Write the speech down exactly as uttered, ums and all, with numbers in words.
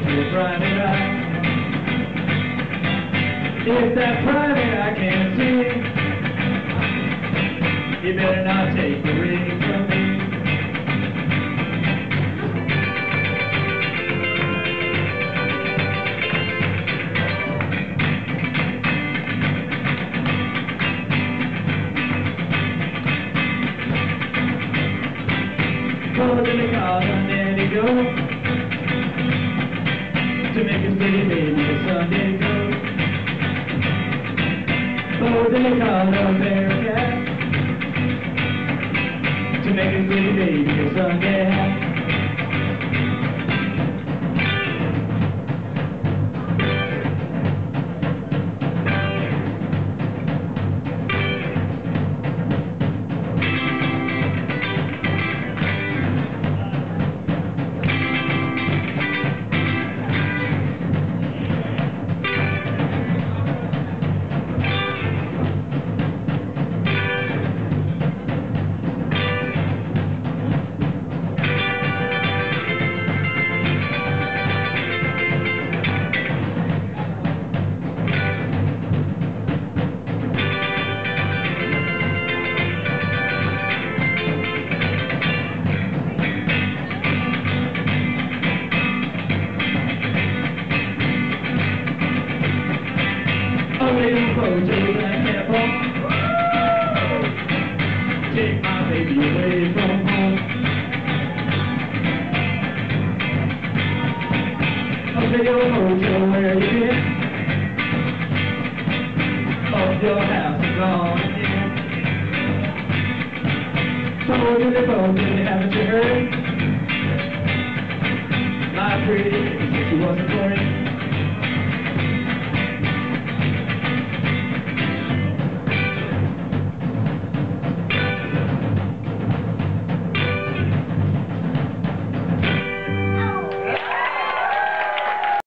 can be a private eye. If that private eye can't see, you better not take the ring from me. Pulled in the car and there they go, to make his pretty baby a Sunday coat. Pulled in the car and there a cat, to make his pretty baby a Sunday hat. Take my baby away from home. Up to your hotel where you live, up your house is gone again. Told you the phone didn't have to hurry. My pretty, she wasn't worried.